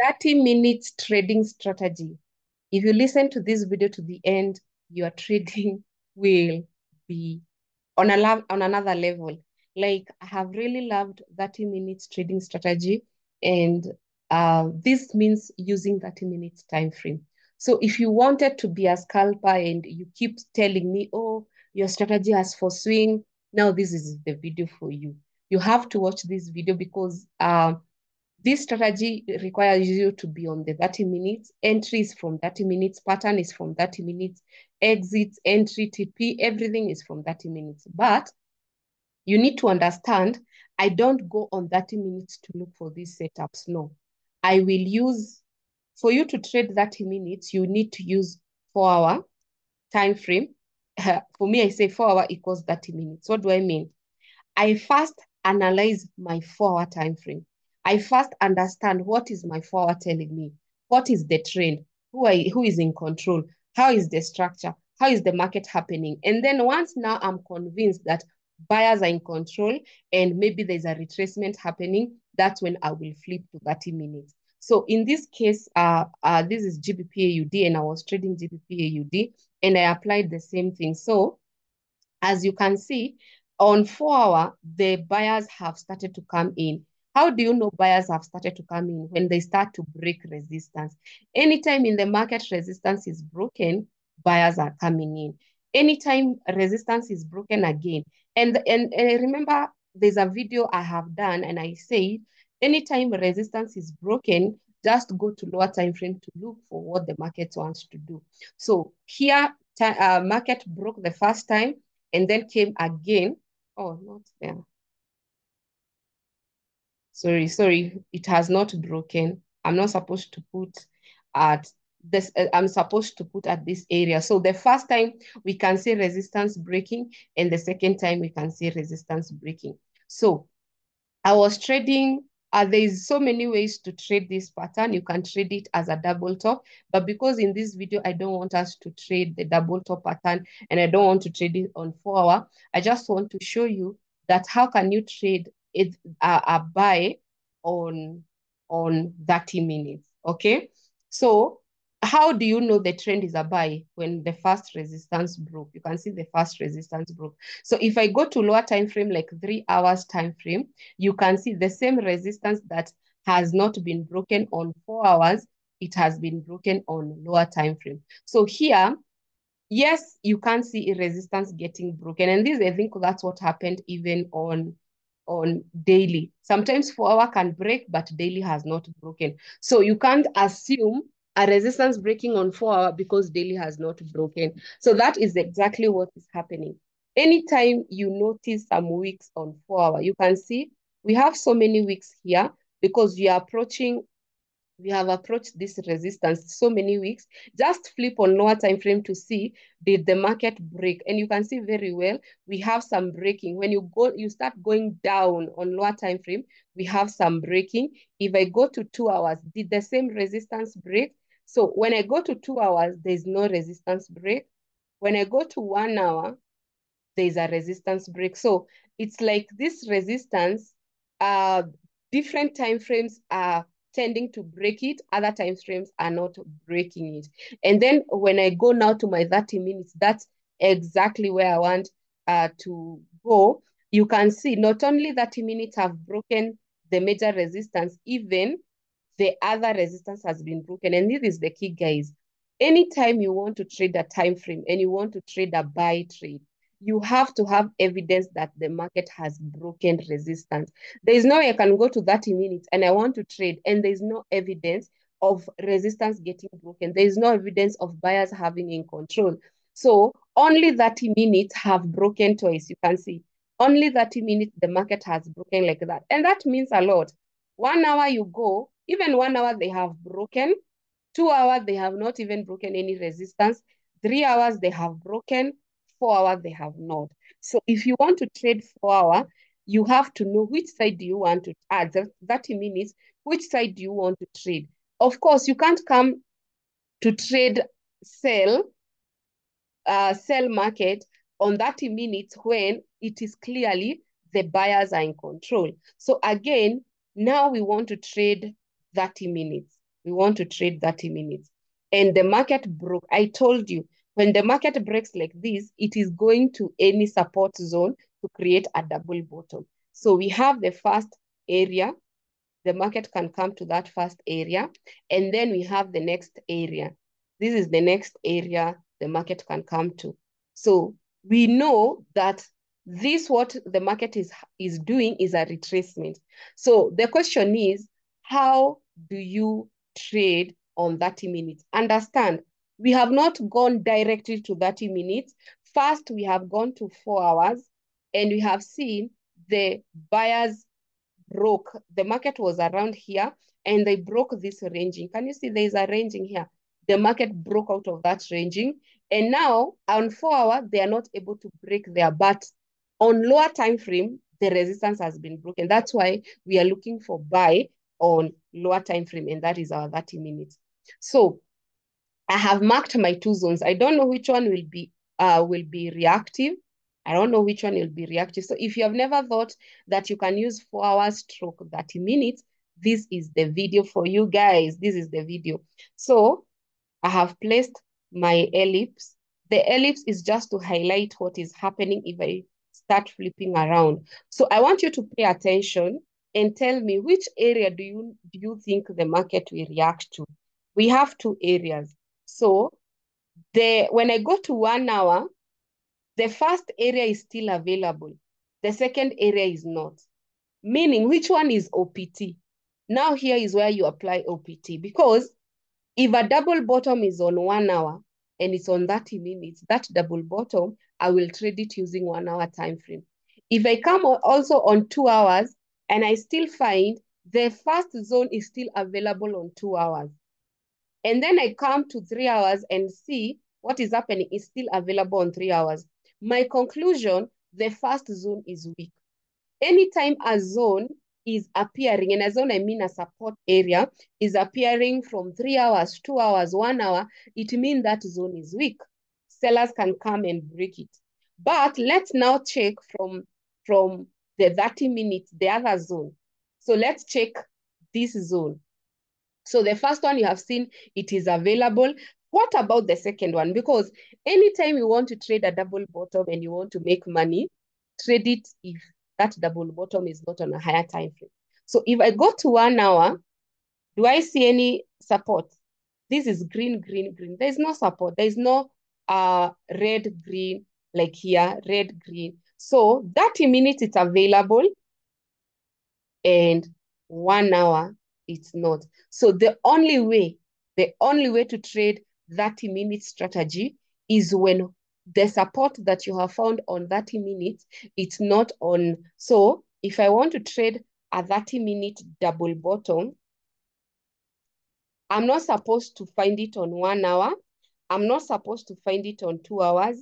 30 minutes trading strategy. If you listen to this video to the end, your trading will be on another level. Like, I have really loved 30 minutes trading strategy, and this means using 30 minutes time frame. So if you wanted to be a scalper and you keep telling me, oh, your strategy has for swing, now this is the video for you. You have to watch this video because this strategy requires you to be on the 30 minutes. Entries from 30 minutes, pattern is from 30 minutes, exits, entry, TP, everything is from 30 minutes. But you need to understand, I don't go on 30 minutes to look for these setups. No, I will use, for you to trade 30 minutes, you need to use 4 hour time frame. For me, I say 4 hour equals 30 minutes. What do I mean? I first analyze my 4 hour time frame. I first understand what is my 4 hour telling me. What is the trend? Who is in control? How is the structure? How is the market happening? And then once now I'm convinced that buyers are in control and maybe there's a retracement happening, that's when I will flip to 30 minutes. So in this case, this is GBPAUD, and I was trading GBPAUD, and I applied the same thing. So as you can see, on 4 hour, the buyers have started to come in. How do you know buyers have started to come in? When they start to break resistance. Anytime in the market resistance is broken, buyers are coming in. Anytime resistance is broken again. And remember, there's a video I have done, and I say, anytime resistance is broken, just go to lower time frame to look for what the market wants to do. So here, market broke the first time and then came again. Oh, not there. Sorry, it has not broken. I'm not supposed to put at this, I'm supposed to put at this area. So the first time we can see resistance breaking, and the second time we can see resistance breaking. So I was trading, there's so many ways to trade this pattern. You can trade it as a double top, but because in this video, I don't want us to trade the double top pattern, and I don't want to trade it on 4 hour. I just want to show you that how can you trade it, a buy on 30 minutes, okay? So how do you know the trend is a buy? When the first resistance broke. You can see the first resistance broke. So if I go to lower time frame, like 3 hours time frame, you can see the same resistance that has not been broken on 4 hours, it has been broken on lower time frame. So here, yes, you can see resistance getting broken. And this, I think that's what happened even on daily. Sometimes 4 hour can break, but daily has not broken. So you can't assume a resistance breaking on 4 hour because daily has not broken. So that is exactly what is happening. Anytime you notice some weeks on 4 hour, you can see we have so many weeks here because we have approached this resistance so many weeks. Just flip on lower time frame to see, did the market break? And you can see very well, we have some breaking. When you start going down on lower time frame, we have some breaking. If I go to 2 hours, did the same resistance break? So when I go to 2 hours, there's no resistance break. When I go to 1 hour, there's a resistance break. So it's like this resistance, different time frames are tending to break it, other time frames are not breaking it. And then when I go now to my 30 minutes, that's exactly where I want to go. You can see not only 30 minutes have broken the major resistance, even the other resistance has been broken. And this is the key, guys. Anytime you want to trade a time frame and you want to trade a buy trade, you have to have evidence that the market has broken resistance. There is no way I can go to 30 minutes and I want to trade and there is no evidence of resistance getting broken. There is no evidence of buyers having in control. So only 30 minutes have broken twice. You can see only 30 minutes the market has broken like that. And that means a lot. 1 hour you go, even 1 hour they have broken. 2 hours they have not even broken any resistance. 3 hours they have broken. 4 hours they have not. So if you want to trade 4 hour, you have to know which side do you want to add the 30 minutes, which side do you want to trade. Of course, you can't come to trade sell market on 30 minutes when it is clearly the buyers are in control. So again, now we want to trade 30 minutes. we want to trade 30 minutes. And the market broke. I told you, when the market breaks like this, it is going to any support zone to create a double bottom. So we have the first area. The market can come to that first area. And then we have the next area. This is the next area the market can come to. So we know that this, what the market is doing is a retracement. So the question is, how do you trade on 30 minutes? Understand, we have not gone directly to 30 minutes. First, we have gone to 4 hours, and we have seen the buyers broke. The market was around here, and they broke this ranging. Can you see there is a ranging here? The market broke out of that ranging. And now on 4 hours, they are not able to break there. But on lower time frame, the resistance has been broken. That's why we are looking for buy on lower time frame, and that is our 30 minutes. So I have marked my two zones. I don't know which one will be reactive. I don't know which one will be reactive. So if you have never thought that you can use 4 hours/30 minutes, this is the video for you guys. This is the video. So I have placed my ellipse. The ellipse is just to highlight what is happening if I start flipping around. So I want you to pay attention and tell me which area do you think the market will react to. We have two areas. So when I go to 1 hour, the first area is still available. The second area is not. Meaning, which one is OPT? Now here is where you apply OPT, because if a double bottom is on 1 hour and it's on 30 minutes, that double bottom, I will trade it using 1 hour time frame. If I come also on 2 hours and I still find the first zone is still available on 2 hours, and then I come to 3 hours and see what is happening is still available on 3 hours. My conclusion, the first zone is weak. Anytime a zone is appearing, and a zone, I mean a support area, is appearing from 3 hours, 2 hours, 1 hour, it means that zone is weak. Sellers can come and break it. But let's now check from the 30 minutes, the other zone. So let's check this zone. So the first one you have seen, it is available. What about the second one? Because anytime you want to trade a double bottom and you want to make money, trade it if that double bottom is not on a higher time frame. So if I go to 1 hour, do I see any support? This is green, green, green. There is no support. There is no red, green, like here, red, green. So 30 minutes it's available, and 1 hour it's not. So the only way to trade 30-minute strategy is when the support that you have found on 30 minutes, it's not on. So if I want to trade a 30-minute double bottom, I'm not supposed to find it on 1 hour. I'm not supposed to find it on 2 hours.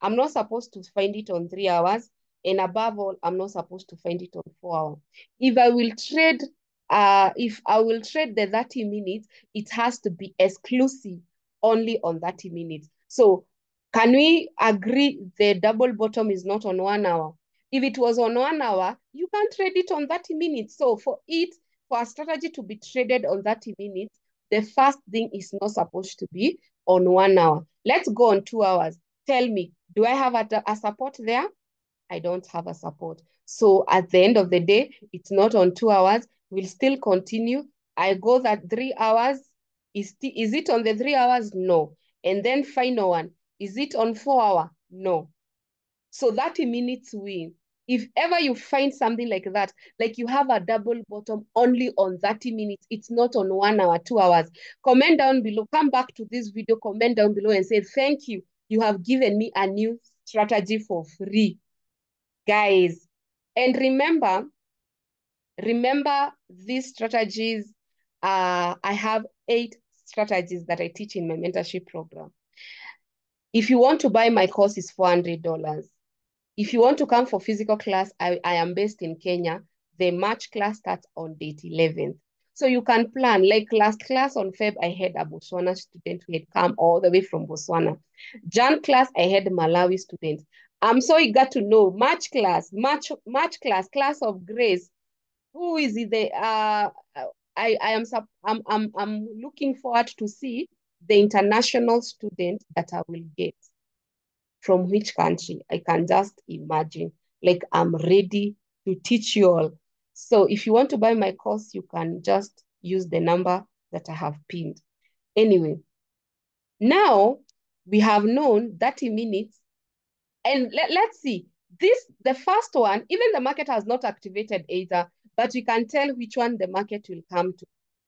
I'm not supposed to find it on 3 hours. And above all, I'm not supposed to find it on 4 hours. If I will trade the 30 minutes, it has to be exclusive only on 30 minutes. So can we agree the double bottom is not on 1 hour? If it was on 1 hour, you can trade it on 30 minutes. So for a strategy to be traded on 30 minutes, the first thing is not supposed to be on 1 hour. Let's go on 2 hours. Tell me, do I have a support there? I don't have a support. So at the end of the day, it's not on 2 hours. We'll still continue. I go that 3 hours. Is it on the 3 hours? No. And then final one, is it on 4 hour? No. So 30 minutes win. If ever you find something like that, like you have a double bottom only on 30 minutes, it's not on 1 hour, 2 hours, comment down below, come back to this video, comment down below and say, thank you. You have given me a new strategy for free, guys. And remember these strategies. I have 8 strategies that I teach in my mentorship program. If you want to buy my course, it's $400. If you want to come for physical class, I am based in Kenya. The March class starts on date 11th. So you can plan. Like last class on Feb, I had a Botswana student who had come all the way from Botswana. Jan class, I had Malawi students. I'm so eager to know March class, class of grace. Who is it? I'm looking forward to see the international student that I will get from which country. I can just imagine, like, I'm ready to teach you all. So if you want to buy my course, you can just use the number that I have pinned. Anyway, now we have known 30 minutes. And let's see, the first one, even the market has not activated either, but we can tell which one the market will come to.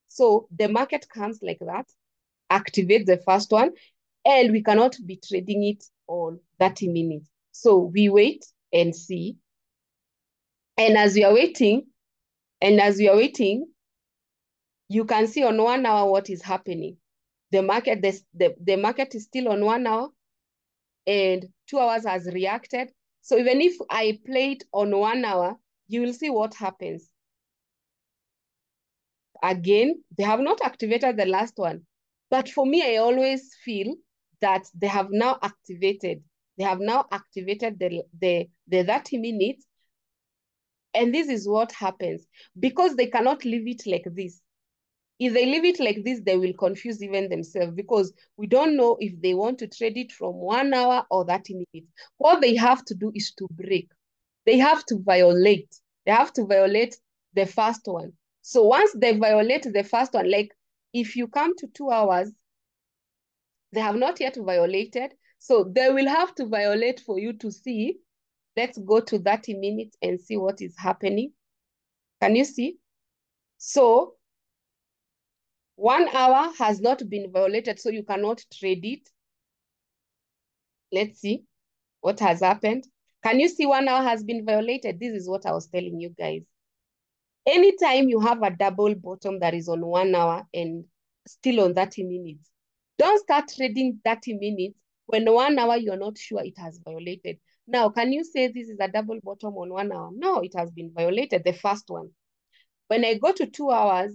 So the market comes like that, activate the first one, and we cannot be trading it all 30 minutes. So we wait and see. And as we are waiting, you can see on 1 hour what is happening. The market is still on 1 hour, and 2 hours has reacted. So even if I play it on 1 hour, you will see what happens. Again, they have not activated the last one. But for me, I always feel that they have now activated. They have now activated the 30 minutes. And this is what happens. Because they cannot leave it like this. If they leave it like this, they will confuse even themselves, because we don't know if they want to trade it from 1 hour or 30 minutes. What they have to do is to break. They have to violate. They have to violate the first one. So once they violate the first one, like if you come to 2 hours, they have not yet violated. So they will have to violate for you to see. Let's go to 30 minutes and see what is happening. Can you see? So 1 hour has not been violated, so you cannot trade it. Let's see what has happened. Can you see 1 hour has been violated? This is what I was telling you guys. Anytime you have a double bottom that is on 1 hour and still on 30 minutes, don't start trading 30 minutes when 1 hour you're not sure it has violated. Now, can you say this is a double bottom on 1 hour? No, it has been violated, the first one. When I go to 2 hours,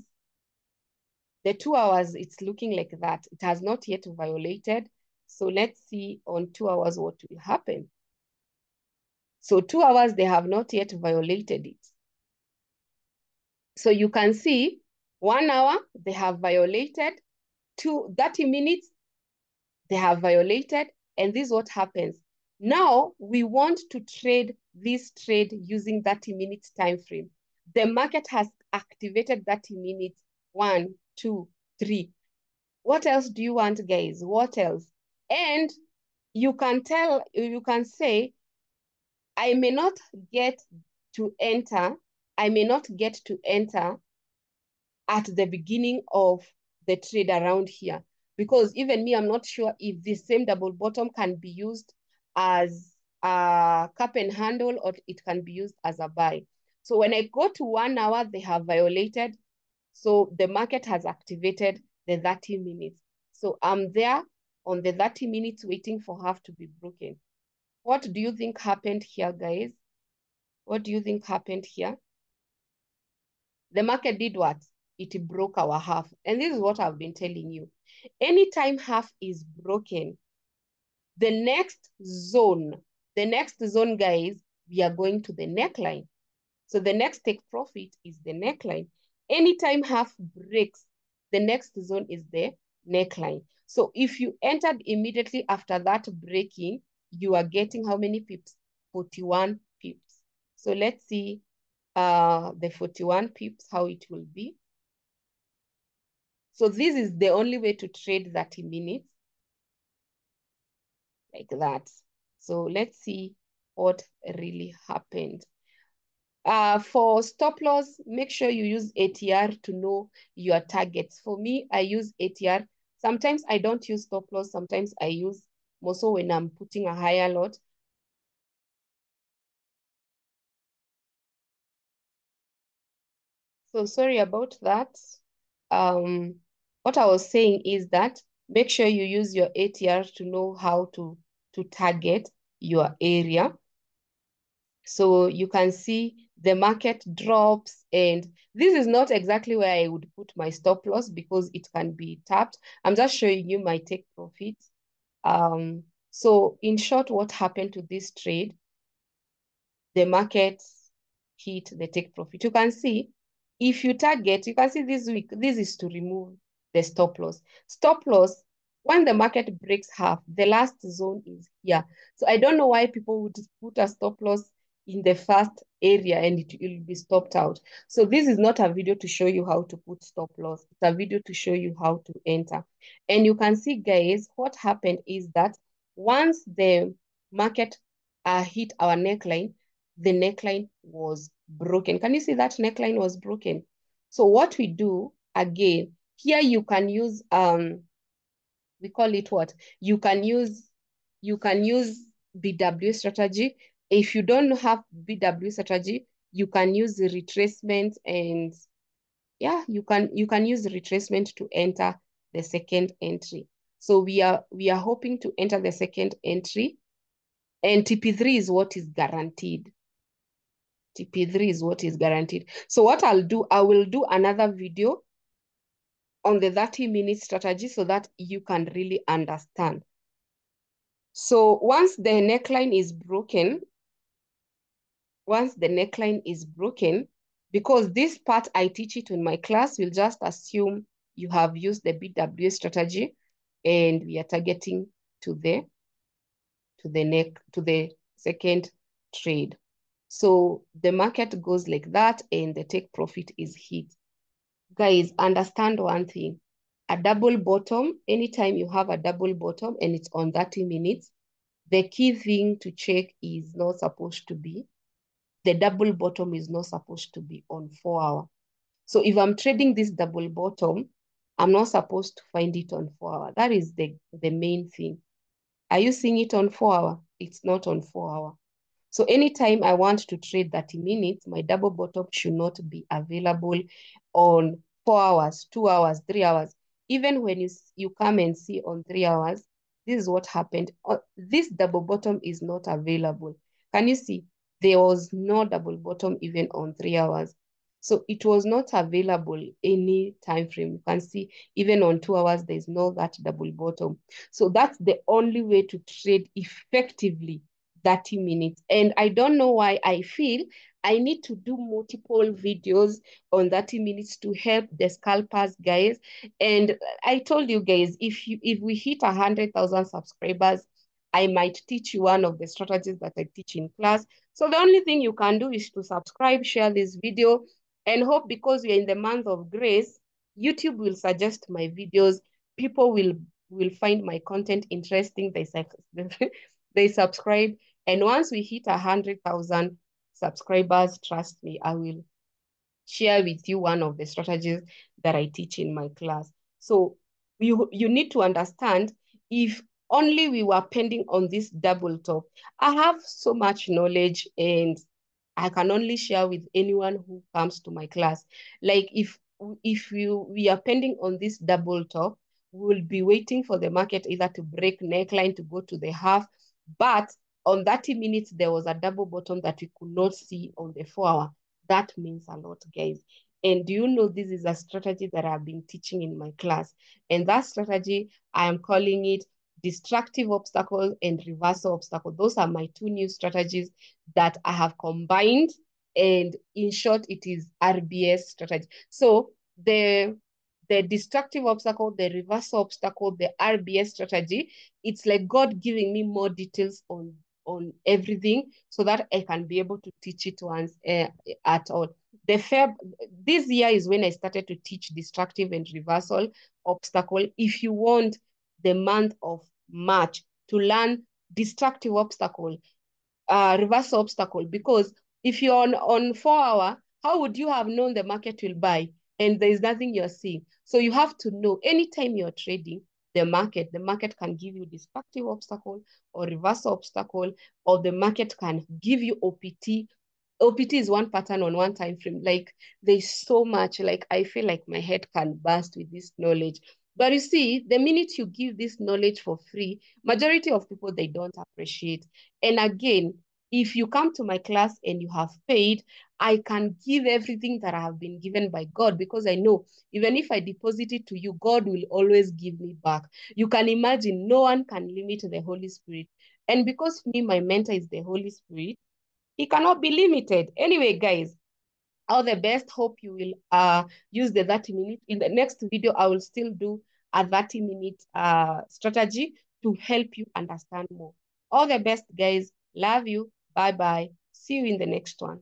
the 2 hours, it's looking like that. It has not yet violated. So let's see on 2 hours what will happen. So 2 hours, they have not yet violated it. So you can see 1 hour, they have violated. 30 minutes, they have violated. And this is what happens. Now we want to trade this trade using 30 minutes time frame. The market has activated 30 minutes. 1, 2, 3. What else do you want, guys? What else? And you can tell, you can say, I may not get to enter. I may not get to enter at the beginning of the trade around here, because even me, I'm not sure if the same double bottom can be used as a cup and handle or it can be used as a buy. So when I go to 1 hour, they have violated. So the market has activated the 30 minutes. So I'm there on the 30 minutes waiting for half to be broken. What do you think happened here, guys? What do you think happened here? The market did what? It broke our half. And this is what I've been telling you. Anytime half is broken, the next zone, guys, we are going to the neckline. So the next take profit is the neckline. Anytime half breaks, the next zone is the neckline. So if you entered immediately after that breaking, you are getting how many pips? 41 pips. So let's see the 41 pips, how it will be. So this is the only way to trade 30 minutes. Like that. So let's see what really happened. For stop loss, make sure you use ATR to know your targets. For me, I use ATR. Sometimes I don't use stop loss. Sometimes I use more so when I'm putting a higher lot. So sorry about that. What I was saying is that make sure you use your ATR to know how to target your area. So you can see the market drops, and this is not exactly where I would put my stop loss because it can be tapped. I'm just showing you my take profit. So in short, what happened to this trade? The market hit the take profit. You can see If you target, you can see this week, this is to remove the stop loss. Stop loss, when the market breaks half, the last zone is here. So I don't know why people would put a stop loss in the first area and it will be stopped out. So this is not a video to show you how to put stop loss. It's a video to show you how to enter. And you can see, guys, what happened is that once the market hit our neckline, the neckline was broken. Can you see that neckline was broken? So what we do, again, here you can use, we call it what? You can use BW strategy. If you don't have BW strategy, you can use the retracement, and yeah, you can use retracement to enter the second entry. So we are hoping to enter the second entry, and TP3 is what is guaranteed. TP3 is what is guaranteed. So what I'll do, I will do another video on the 30-minute strategy so that you can really understand. So once the neckline is broken, because this part I teach it in my class, we'll just assume you have used the BW strategy, and we are targeting to the second trade. So the market goes like that and the take profit is hit. Guys, understand one thing. A double bottom, anytime you have a double bottom and it's on 30 minutes, the key thing to check is not supposed to be, the double bottom is not supposed to be on 4 hour. So if I'm trading this double bottom, I'm not supposed to find it on 4 hour. That is the main thing. Are you seeing it on 4 hour? It's not on 4 hour. So anytime I want to trade 30 minutes, my double bottom should not be available on 4 hours, 2 hours, 3 hours. Even when you come and see on 3 hours, this is what happened. This double bottom is not available. Can you see? There was no double bottom even on 3 hours. So it was not available any time frame. You can see even on 2 hours, there's no that double bottom. So that's the only way to trade effectively 30 minutes. And I don't know why I feel I need to do multiple videos on 30 minutes to help the scalpers, guys. And I told you guys, if we hit 100,000 subscribers, I might teach you one of the strategies that I teach in class. So the only thing you can do is to subscribe, share this video, and hope, because we are in the month of grace, YouTube will suggest my videos. People will find my content interesting. They subscribe. And once we hit 100,000 subscribers, trust me, I will share with you one of the strategies that I teach in my class. So you need to understand, if only we were pending on this double top. I have so much knowledge and I can only share with anyone who comes to my class. Like if we are pending on this double top, we'll be waiting for the market either to break neckline to go to the half. But on 30 minutes, there was a double bottom that we could not see on the 4 hour. That means a lot, guys. And you know, this is a strategy that I've been teaching in my class. And that strategy, I am calling it destructive obstacle and reversal obstacle. Those are my two new strategies that I have combined. And in short, it is RBS strategy. So the destructive obstacle, the reversal obstacle, the RBS strategy, it's like God giving me more details on everything so that I can be able to teach it once at all. This year is when I started to teach destructive and reversal obstacle. If you want the month of March to learn destructive obstacle, reversal obstacle, because if you're on 4 hour, how would you have known the market will buy? And there is nothing you're seeing. So you have to know, anytime you're trading the market can give you destructive obstacle or reversal obstacle, or the market can give you OPT. OPT is one pattern on one time frame. Like, there's so much, like I feel like my head can burst with this knowledge. But you see, the minute you give this knowledge for free, majority of people, they don't appreciate. And again, if you come to my class and you have paid, I can give everything that I have been given by God, because I know even if I deposit it to you, God will always give me back. You can imagine, no one can limit the Holy Spirit. And because me, my mentor is the Holy Spirit, he cannot be limited. Anyway, guys, All the best. Hope you will use the 30 minutes. In the next video, I will still do a 30-minute strategy to help you understand more. All the best, guys. Love you. Bye-bye. See you in the next one.